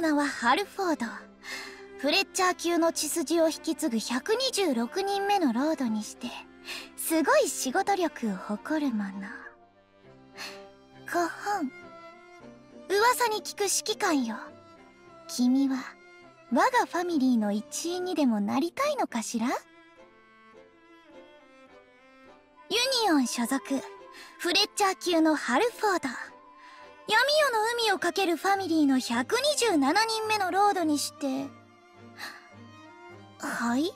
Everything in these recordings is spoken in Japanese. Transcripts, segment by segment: の名はハルフォード。フレッチャー級の血筋を引き継ぐ126人目のロードにしてすごい仕事力を誇るもの。古本。噂に聞く指揮官よ。君は我がファミリーの一員にでもなりたいのかしら？ユニオン所属フレッチャー級のハルフォード。闇夜の海をかけるファミリーの127人目のロードにして。はい？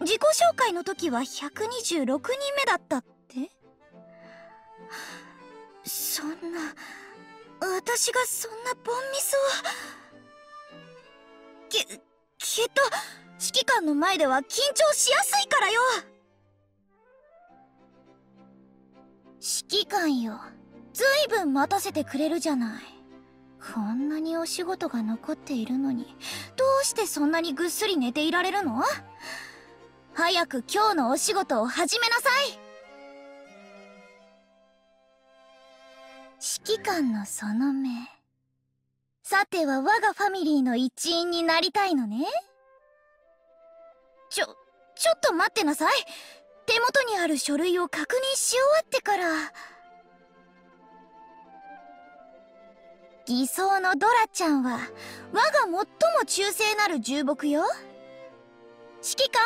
自己紹介の時は126人目だったって？そんな、私がそんなボンミスを。きっと指揮官の前では緊張しやすいからよ。指揮官よ、ずいぶん待たせてくれるじゃない。こんなにお仕事が残っているのにどうしてそんなにぐっすり寝ていられるの？早く今日のお仕事を始めなさい。指揮官のその目。さては我がファミリーの一員になりたいのね。ちょっと待ってなさい。手元にある書類を確認し終わってから。偽装のドラちゃんは我が最も忠誠なる従僕よ。指揮官、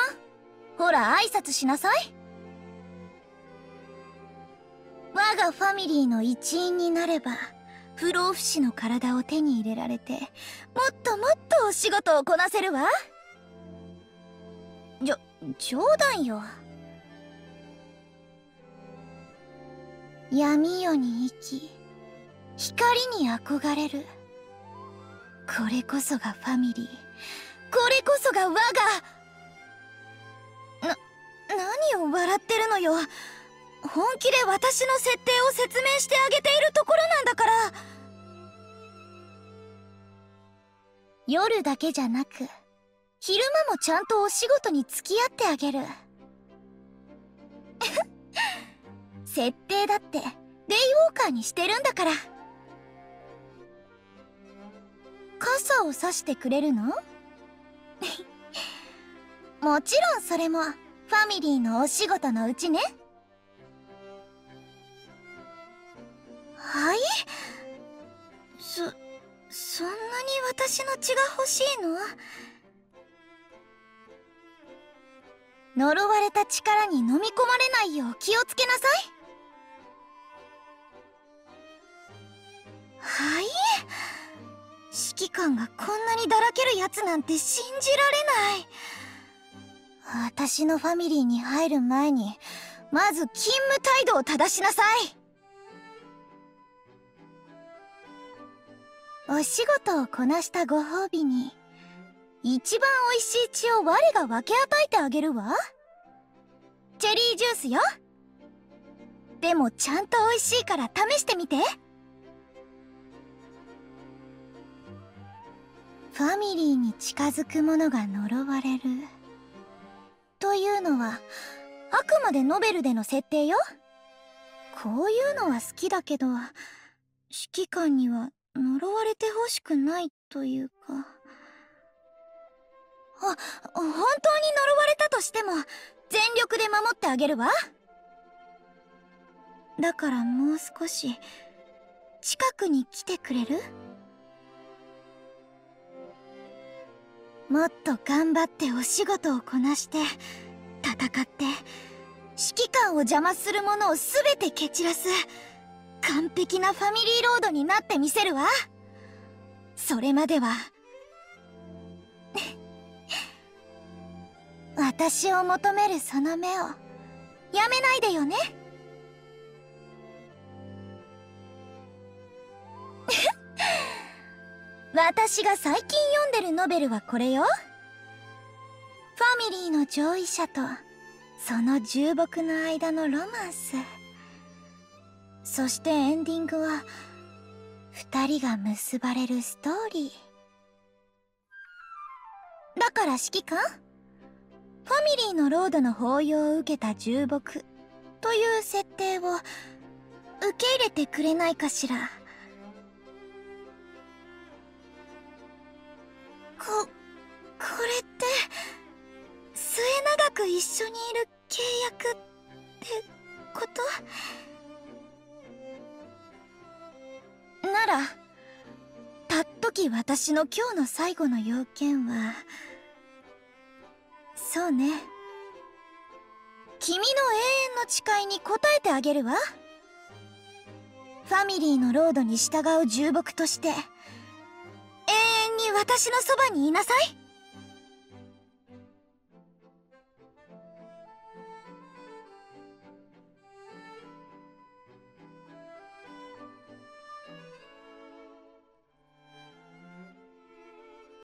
ほら挨拶しなさい。我がファミリーの一員になれば不老不死の体を手に入れられて、もっともっとお仕事をこなせるわ。冗談よ。闇夜に生き光に憧れる、これこそがファミリー、これこそが我が。何を笑ってるのよ。本気で私の設定を説明してあげているところなんだから。夜だけじゃなく昼間もちゃんとお仕事に付き合ってあげる。設定だってデイウォーカーにしてるんだから。傘を差してくれるの？もちろんそれもファミリーのお仕事のうちね。はい？そんなに私の血が欲しいの？呪われた力に飲み込まれないよう気をつけなさい。はい？指揮官がこんなにだらけるやつなんて信じられない。私のファミリーに入る前にまず勤務態度を正しなさい。お仕事をこなしたご褒美に一番おいしい血を我が分け与えてあげるわ。チェリージュースよ。でもちゃんとおいしいから試してみて。ファミリーに近づく者が呪われるというのはあくまでノベルでの設定よ。こういうのは好きだけど指揮官には呪われてほしくないというか。本当に呪われたとしても全力で守ってあげるわ。だからもう少し近くに来てくれる？もっと頑張ってお仕事をこなして戦って、指揮官を邪魔するものを全て蹴散らす完璧なファミリーロードになってみせるわ。それまでは私を求めるその目をやめないでよね。私が最近読んでるノベルはこれよ。ファミリーの上位者とその従僕の間のロマンス。そしてエンディングは2人が結ばれるストーリーだから。指揮官、ファミリーのロードの抱擁を受けた従僕という設定を受け入れてくれないかしら。これって末永く一緒にいる契約ってこと？ならパッとき私の今日の最後の要件は、そうね、君の永遠の誓いに応えてあげるわ。ファミリーのロードに従う従僕として永遠に私のそばにいなさい。